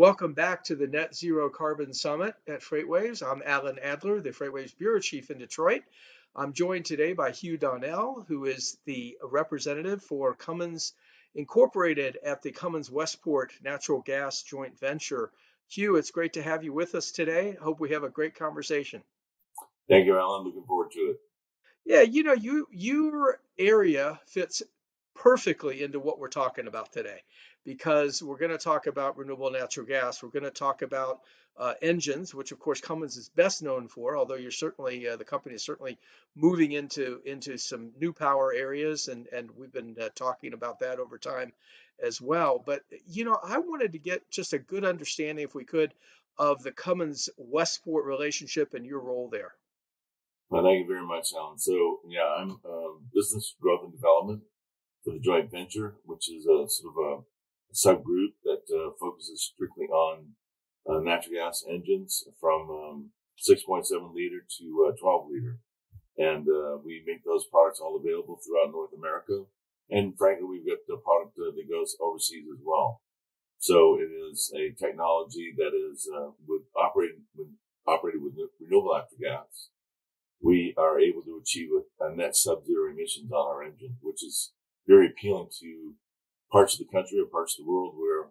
Welcome back to the Net Zero Carbon Summit at FreightWaves. I'm Alan Adler, the FreightWaves Bureau Chief in Detroit. I'm joined today by Hugh Donnell, who is the representative for Cummins Incorporated at the Cummins Westport Natural Gas Joint Venture. Hugh, it's great to have you with us today. Hope we have a great conversation. Thank you, Alan. Looking forward to it. Yeah, you know, your area fits perfectly into what we're talking about today, because we're going to talk about renewable natural gas. We're going to talk about engines, which of course Cummins is best known for, although you're certainly the company is certainly moving into some new power areas, and we've been talking about that over time as well. But you know, I wanted to get just a good understanding, if we could, of the Cummins Westport relationship and your role there. Well, thank you very much, Alan. So yeah, I'm business growth and development for the joint venture, which is a sort of a subgroup that focuses strictly on natural gas engines from 6.7 liter to 12 liter. And we make those products all available throughout North America. And frankly, we've got the product that goes overseas as well. So it is a technology that is operated with renewable natural gas. We are able to achieve a net sub-zero emissions on our engine, which is very appealing to parts of the country or parts of the world where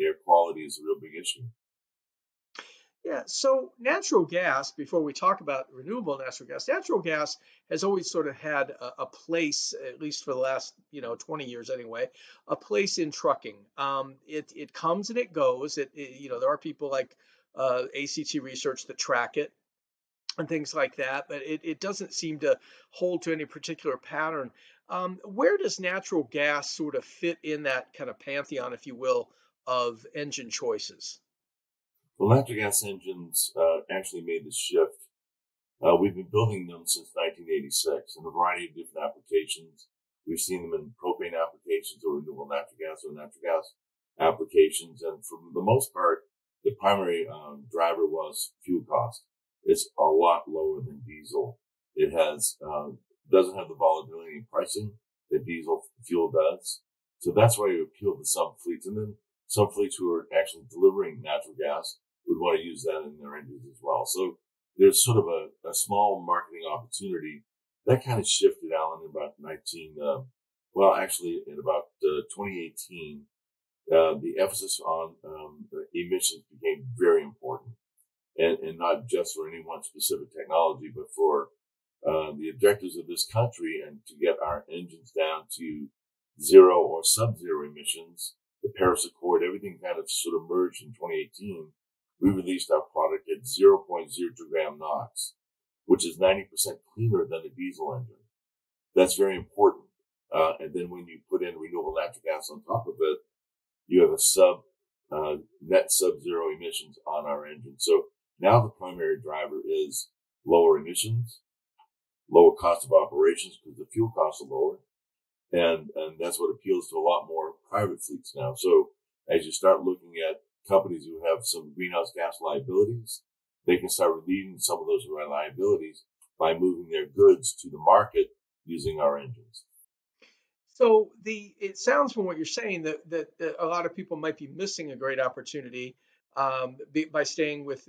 air quality is a real big issue. Yeah, so natural gas, before we talk about renewable natural gas has always sort of had a place, at least for the last, 20 years anyway, a place in trucking. It comes and it goes. There are people like ACT Research that track it and things like that, but it doesn't seem to hold to any particular pattern. Where does natural gas sort of fit in that kind of pantheon, if you will, of engine choices? Well, natural gas engines actually made the shift. We've been building them since 1986 in a variety of different applications. We've seen them in propane applications or renewable natural gas or natural gas applications. And for the most part, the primary driver was fuel cost. It's a lot lower than diesel. It has doesn't have the volatility in pricing that diesel fuel does. So that's why you appeal to some fleets. And then some fleets who are actually delivering natural gas would want to use that in their engines as well. So there's sort of a small marketing opportunity. That kind of shifted, Alan, in about 2018, the emphasis on emissions became very important. And not just for any one specific technology, but for the objectives of this country, and to get our engines down to zero or sub-zero emissions. The Paris Accord, everything kind of sort of merged in 2018. We released our product at 0.02 gram NOx, which is 90% cleaner than a diesel engine. That's very important. And then when you put in renewable natural gas on top of it, you have a net sub-zero emissions on our engine. So now the primary driver is lower emissions, lower cost of operations because the fuel costs are lower. And that's what appeals to a lot more private fleets now. So as you start looking at companies who have some greenhouse gas liabilities, they can start relieving some of those liabilities by moving their goods to the market using our engines. So it sounds from what you're saying that a lot of people might be missing a great opportunity by staying with,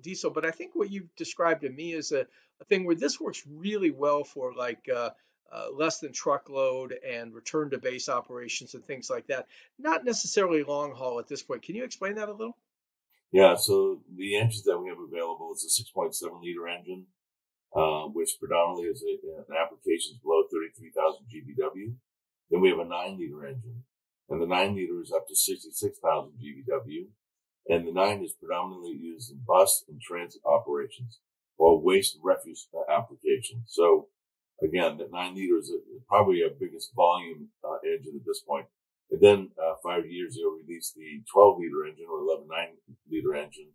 diesel. But I think what you've described to me is a thing where this works really well for like less than truckload and return to base operations and things like that. Not necessarily long haul at this point. Can you explain that a little? Yeah. So the engines that we have available is a 6.7 liter engine, which predominantly is an applications below 33,000 GBW. Then we have a 9-liter engine, and the 9-liter is up to 66,000 GBW, and the 9 is predominantly used in bus and transit operations or waste and refuse applications. So again, that 9-liter is probably our biggest volume engine at this point. And then 5 years ago, we released the 12-liter engine or 11.9-liter engine.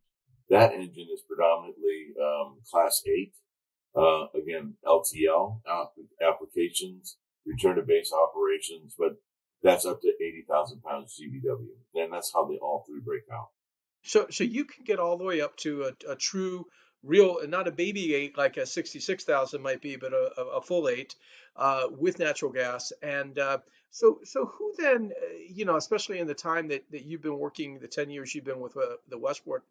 That engine is predominantly Class 8, again, LTL applications, return to base operations, but that's up to 80,000 pounds GBW. And that's how they all three break out. So you can get all the way up to a true, real, not a baby 8 like a 66,000 might be, but a full 8 with natural gas. And So who then, you know, especially in the time that, you've been working, the 10 years you've been with the Westport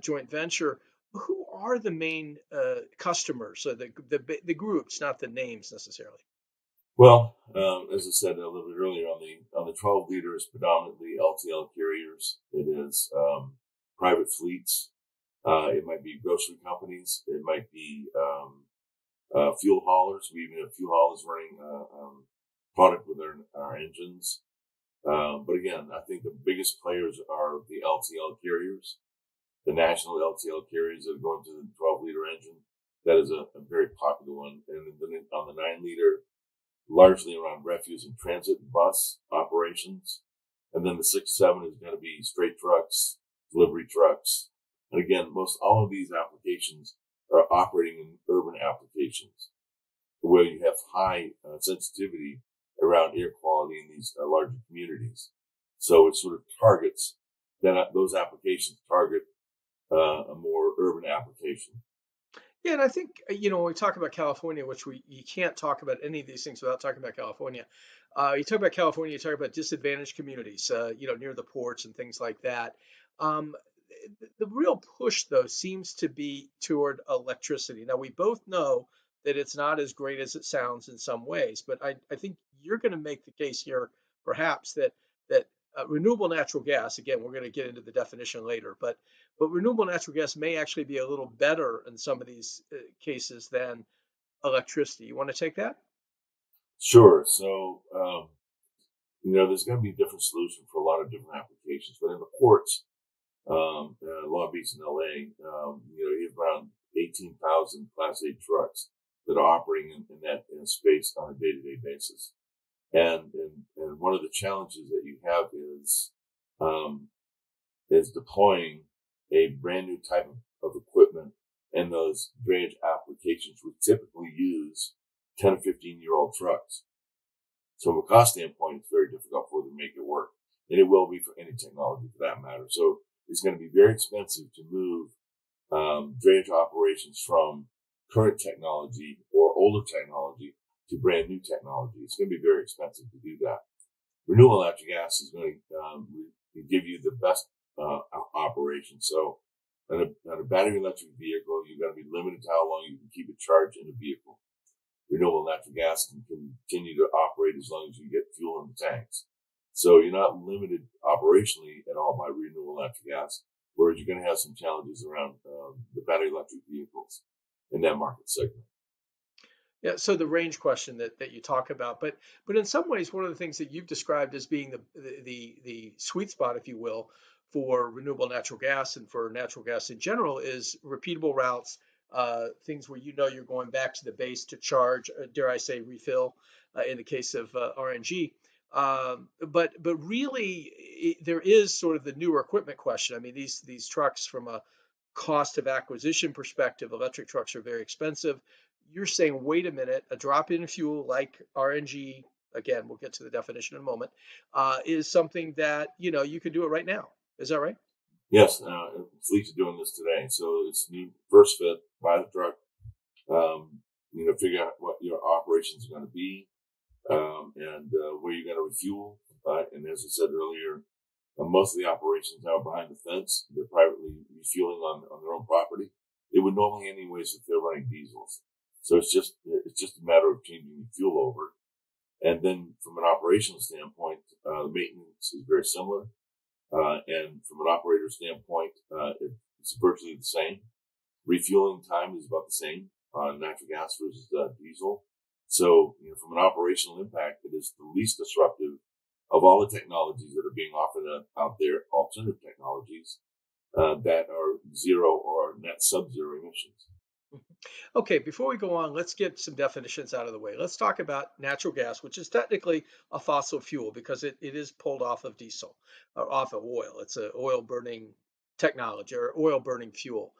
joint venture, who are the main customers, so the groups, not the names necessarily? Well, as I said a little bit earlier, on the 12 liters, predominantly LTL carriers. It is private fleets. It might be grocery companies. It might be fuel haulers. We even have fuel haulers running product with our engines. But again, I think the biggest players are the LTL carriers, the national LTL carriers that are going to the 12-liter engine. That is a very popular one. And then on the 9-liter, largely around refuse and transit bus operations. And then the 6-7 is going to be straight trucks, delivery trucks. And again, most all of these applications are operating in urban applications where you have high sensitivity around air quality in these larger communities. So it sort of targets, then those applications target a more urban application. Yeah, and I think, you know, when we talk about California, which you can't talk about any of these things without talking about California. You talk about California, you talk about disadvantaged communities, you know, near the ports and things like that. The real push, though, seems to be toward electricity. Now, we both know that it's not as great as it sounds in some ways, but I think you're going to make the case here, perhaps, that renewable natural gas, again, we're going to get into the definition later, but renewable natural gas may actually be a little better in some of these cases than electricity. You want to take that? Sure. So, you know, there's going to be a different solution for a lot of different applications, but in the ports, Long Beach in LA, you know, you have around 18,000 Class 8 trucks that are operating in that space on a day-to-day basis. And one of the challenges that you have is deploying a brand new type of equipment in those drayage applications, which typically use 10 or 15-year-old trucks. So from a cost standpoint, it's very difficult for them to make it work. And it will be for any technology for that matter. So it's going to be very expensive to move drayage operations from current technology or older technology to brand new technology. It's going to be very expensive to do that. Renewable natural gas is going to give you the best operation. So on a battery electric vehicle, you're going to be limited to how long you can keep a charge in a vehicle. Renewable natural gas can continue to operate as long as you get fuel in the tanks. So you're not limited operationally at all by renewable natural gas, whereas you're going to have some challenges around the battery electric vehicles in that market segment. Yeah, so the range question that you talk about, but in some ways, one of the things that you've described as being the sweet spot, if you will, for renewable natural gas and for natural gas in general is repeatable routes, things where you know you're going back to the base to charge, dare I say refill, in the case of RNG. But really, there is sort of the newer equipment question. I mean, these trucks, from a cost of acquisition perspective, electric trucks are very expensive. You're saying, wait a minute, a drop in fuel like RNG, again, we'll get to the definition in a moment, is something that, you know, you can do it right now. Is that right? Yes. Fleets are doing this today. So it's new first fit, buy the truck, you know, figure out what your operations are going to be. And where you're going to refuel. And as I said earlier, most of the operations now are behind the fence. They're privately refueling on their own property. They would normally anyways if they're running diesels. So it's just a matter of changing the fuel over. And then from an operational standpoint, the maintenance is very similar. And from an operator standpoint, it's virtually the same. Refueling time is about the same on natural gas versus diesel. So, you know, from an operational impact, it is the least disruptive of all the technologies that are being offered out there, alternative technologies that are zero or net sub-zero emissions. Okay, before we go on, let's get some definitions out of the way. Let's talk about natural gas, which is technically a fossil fuel because it is pulled off of diesel or off of oil. It's an oil-burning technology or oil-burning fuel.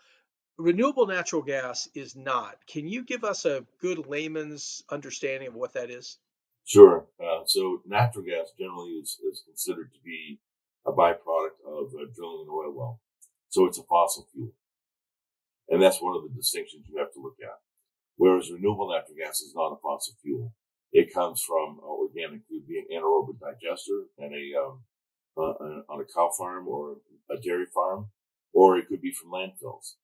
Renewable natural gas is not. Can you give us a good layman's understanding of what that is? Sure. So natural gas generally is considered to be a byproduct of drilling an oil well. So it's a fossil fuel. And that's one of the distinctions you have to look at. Whereas renewable natural gas is not a fossil fuel. It comes from organic food, be an anaerobic digester and on a cow farm or a dairy farm, or it could be from landfills.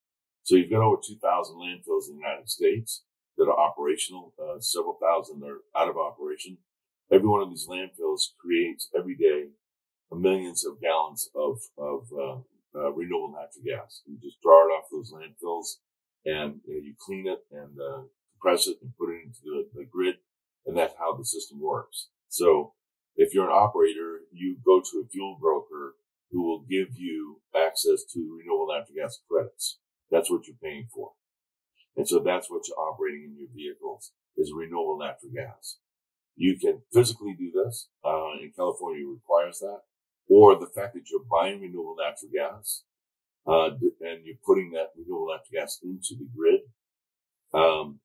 So you've got over 2,000 landfills in the United States that are operational. Several thousand are out of operation. Every one of these landfills creates every day millions of gallons of renewable natural gas. You just draw it off those landfills, and you clean it and compress it and put it into the grid, and that's how the system works. So if you're an operator, you go to a fuel broker who will give you access to renewable natural gas credits. That's what you're paying for. And so that's what you're operating in your vehicles is renewable natural gas. You can physically do this. In California, it requires that. Or the fact that you're buying renewable natural gas, and you're putting that renewable natural gas into the grid,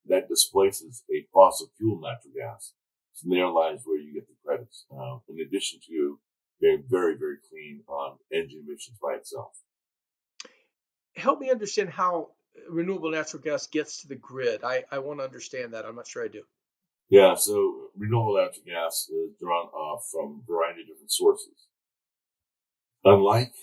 that displaces a fossil fuel natural gas. So there lies where you get the credits, in addition to being very, very clean on engine emissions by itself. Help me understand how renewable natural gas gets to the grid. I want to understand that. I'm not sure I do. Yeah, so renewable natural gas is drawn off from a variety of different sources. Unlike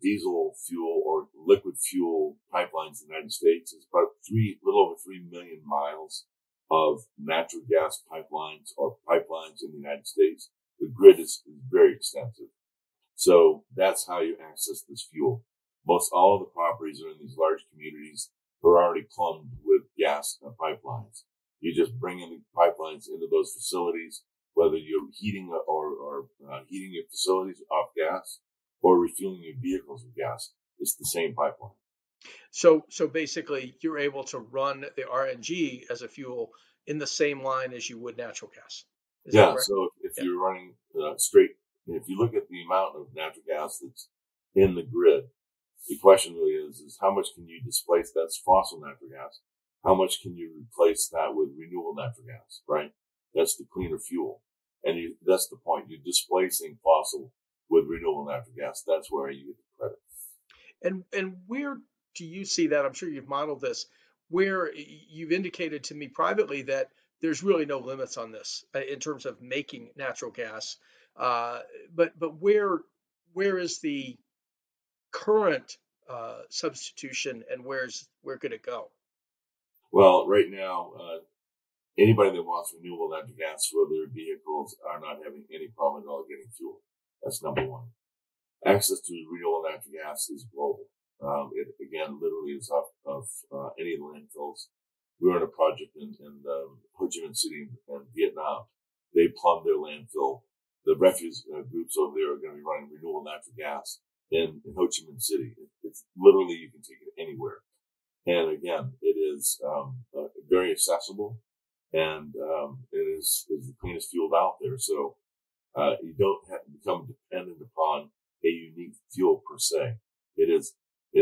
diesel fuel or liquid fuel pipelines in the United States, it's about a little over 3 million miles of natural gas pipelines or pipelines in the United States. The grid is very extensive. So that's how you access this fuel. Most all of the properties are in these large communities that are already plumbed with gas pipelines. You just bring in the pipelines into those facilities, whether you're heating or heating your facilities off gas or refueling your vehicles with gas. It's the same pipeline. So basically you're able to run the RNG as a fuel in the same line as you would natural gas. Is that correct? So if you're running straight, if you look at the amount of natural gas that's in the grid, the question really is how much can you displace that's fossil natural gas? How much can you replace that with renewable natural gas, right? That's the cleaner fuel. And that's the point. You're displacing fossil with renewable natural gas. That's where you get the credit. And where do you see that? I'm sure you've modeled this, where you've indicated to me privately that there's really no limits on this in terms of making natural gas. But where is the current substitution and where could it go? Well, right now, anybody that wants renewable natural gas for their vehicles are not having any problem at all getting fuel. That's number one. Access to renewable natural gas is global. It again literally is off of any of the landfills. We were in a project in Ho Chi Minh City in Vietnam. They plumbed their landfill. The refuse groups over there are going to be running renewable natural gas in Ho Chi Minh City. It's literally you can take it anywhere. And again, it is very accessible, and it is the cleanest fuel out there. So you don't have to become dependent upon a unique fuel per se. It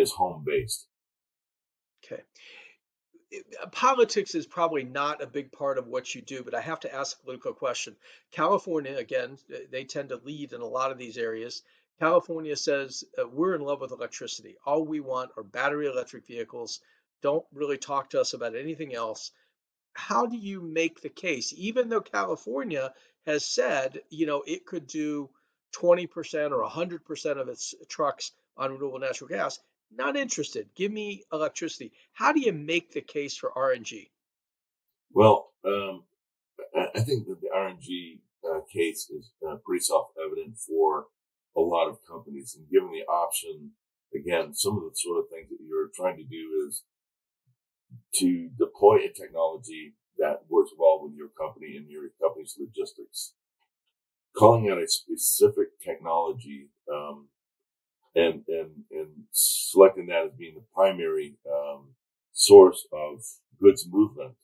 is home based. Okay. Politics is probably not a big part of what you do, but I have to ask a political question. California, again, they tend to lead in a lot of these areas. California says we're in love with electricity. All we want are battery electric vehicles. Don't really talk to us about anything else. How do you make the case, even though California has said, it could do 20% or 100% of its trucks on renewable natural gas? Not interested. Give me electricity. How do you make the case for RNG? Well, I think that the RNG case is pretty self-evident for a lot of companies, and given the option, again, some of the sort of things that you're trying to do is to deploy a technology that works well with your company and your company's logistics. Calling out a specific technology and selecting that as being the primary source of goods movement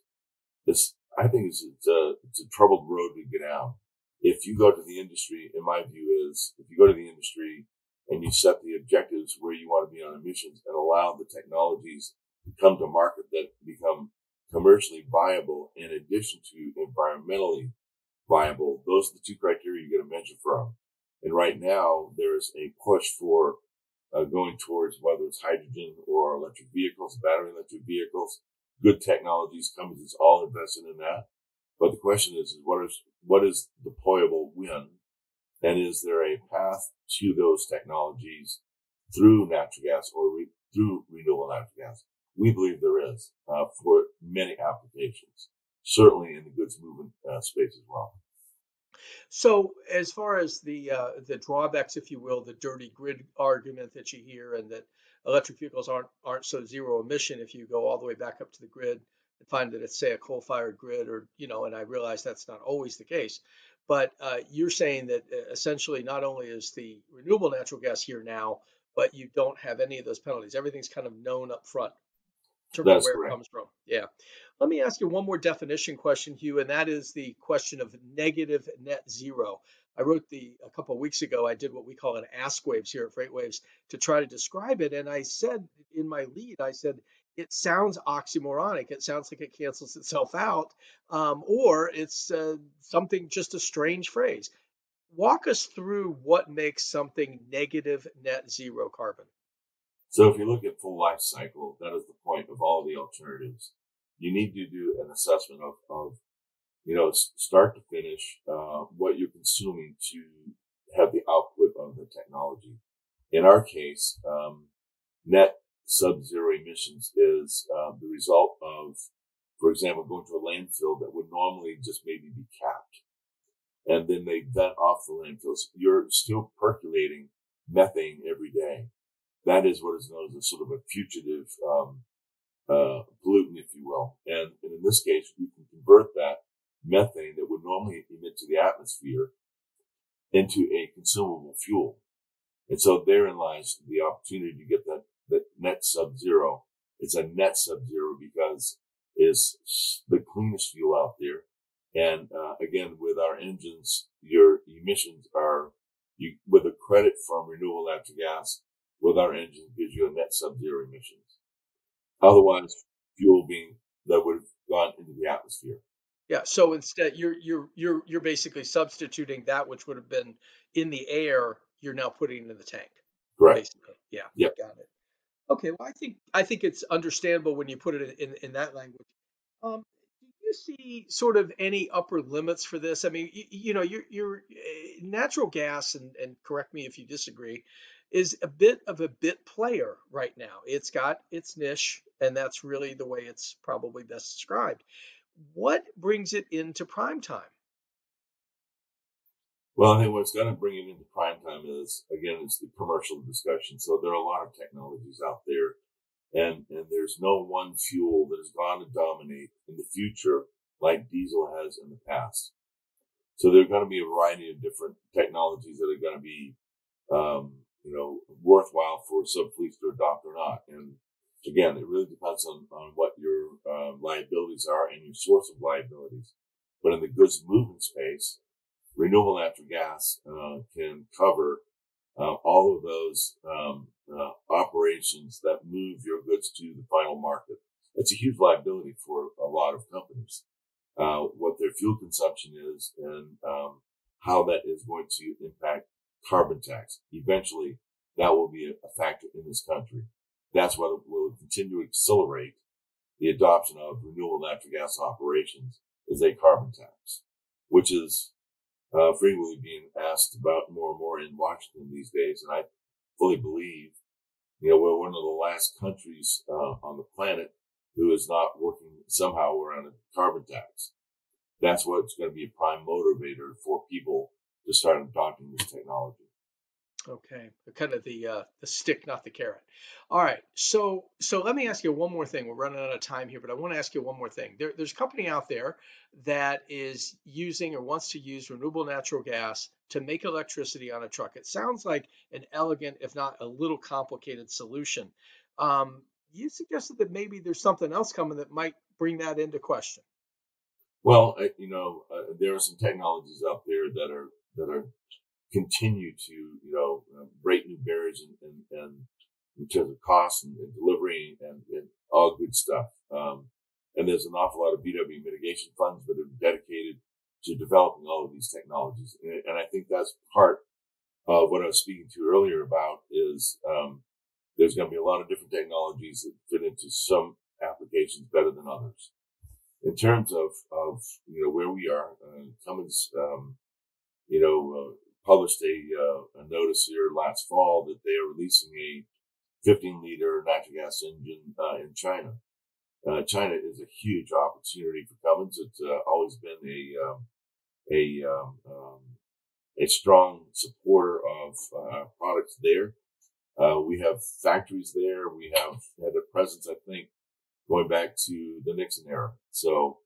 I think it's a troubled road to get down. If you go to the industry, in my view is, if you go to the industry and you set the objectives where you want to be on emissions and allow the technologies to come to market that become commercially viable in addition to environmentally viable, those are the two criteria you got to measure from. And right now, there's a push for going towards whether it's hydrogen or electric vehicles, battery electric vehicles, good technologies. Cummins is all invested in that. But the question is what is deployable when? And is there a path to those technologies through natural gas or through renewable natural gas? We believe there is for many applications, certainly in the goods movement space as well. So as far as the drawbacks, if you will, the dirty grid argument that you hear, and that electric vehicles aren't so zero emission if you go all the way back up to the grid and find that it's, say, a coal-fired grid, or, you know, and I realize that's not always the case. But you're saying that essentially not only is the renewable natural gas here now, but you don't have any of those penalties. Everything's kind of known up front in terms of where it comes from. Yeah. Let me ask you one more definition question, Hugh, and that is the question of negative net zero. I wrote a couple of weeks ago, I did what we call an Ask Waves here at FreightWaves to try to describe it. And I said in my lead, I said, it sounds oxymoronic. It sounds like it cancels itself out, or it's something, just a strange phrase. Walk us through what makes something negative net zero carbon. So if you look at full life cycle, that is the point of all the alternatives. You need to do an assessment of start to finish, what you're consuming to have the output of the technology. In our case, net sub-zero emissions is the result of, for example, going to a landfill that would normally just maybe be capped. And then they vent off the landfills. You're still percolating methane every day. That is what is known as a sort of a fugitive pollutant, if you will. And in this case, you can convert that methane that would normally emit to the atmosphere into a consumable fuel. And so therein lies the opportunity to get that net sub-zero. It's a net sub-zero because it's the cleanest fuel out there. And again, with our engines, your emissions are, with a credit from renewable natural gas, with our engine gives you a net sub-zero emissions. Otherwise, fuel being that would have gone into the atmosphere. Yeah. So instead, you're basically substituting that which would have been in the air. You're now putting in the tank. Correct. Basically. Yeah. Yep. Got it. Okay. Well, I think it's understandable when you put it in that language. Do you see sort of any upper limits for this? I mean, your natural gas, and correct me if you disagree, is a bit of a bit player right now. It's got its niche, and that's really the way it's probably best described. What brings it into prime time? Well, I think what's going to bring it into prime time is, again, it's the commercial discussion. So there are a lot of technologies out there, and there's no one fuel that is going to dominate in the future like diesel has in the past. So there are going to be a variety of different technologies that are going to be, worthwhile for some fleets to adopt or not. And again, it really depends on what your liabilities are and your source of liabilities. But in the goods movement space, renewable natural gas can cover all of those operations that move your goods to the final market. That's a huge liability for a lot of companies, what their fuel consumption is and how that is going to impact carbon tax. Eventually, that will be a factor in this country. That's what will continue to accelerate the adoption of renewable natural gas operations is a carbon tax, which is frequently being asked about more and more in Washington these days. And I fully believe, we're one of the last countries on the planet who is not working somehow around a carbon tax. That's what's going to be a prime motivator for people to start adopting this technology. Okay, kind of the stick, not the carrot. All right, so let me ask you one more thing. We're running out of time here, but I want to ask you one more thing. There's a company out there that is using or wants to use renewable natural gas to make electricity on a truck. It sounds like an elegant, if not a little complicated solution. You suggested that maybe there's something else coming that might bring that into question. Well, there are some technologies out there that are continue to, break new barriers and in terms of cost and delivery and all good stuff. And there's an awful lot of BW mitigation funds that are dedicated to developing all of these technologies. And I think that's part of what I was speaking to earlier about is, there's going to be a lot of different technologies that fit into some applications better than others. in terms of, you know, where we are. Cummins, you know, published a notice here last fall that they are releasing a 15-liter natural gas engine in China. China is a huge opportunity for Cummins. It's always been a strong supporter of products there. We have factories there. We have had a presence, I think, going back to the Nixon era. So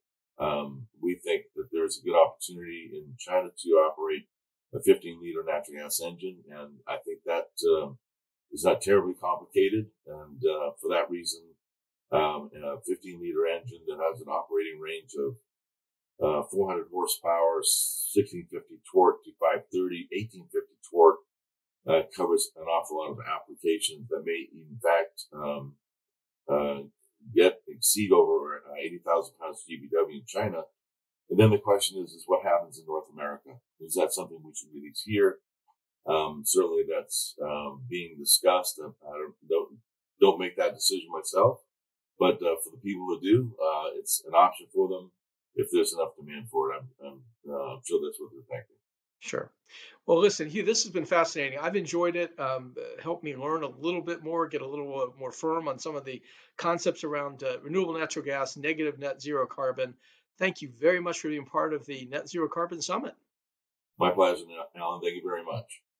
we think that there's a good opportunity in China to operate a 15-liter natural gas engine. And I think that is not terribly complicated. And for that reason, a 15-liter engine that has an operating range of 400 horsepower, 1650 torque to 530, 1850 torque, covers an awful lot of applications that may, in fact, exceed over 80,000 pounds GBW in China. And then the question is what happens in North America? Is that something we should release here? Certainly that's being discussed. I don't make that decision myself, but for the people who do, it's an option for them. If there's enough demand for it, I'm sure that's what they're thinking. Sure. Well, listen, Hugh, this has been fascinating. I've enjoyed it. Helped me learn a little bit more, get a little more firm on some of the concepts around renewable natural gas, negative net zero carbon. Thank you very much for being part of the Net Zero Carbon Summit. My pleasure, Alan. Thank you very much.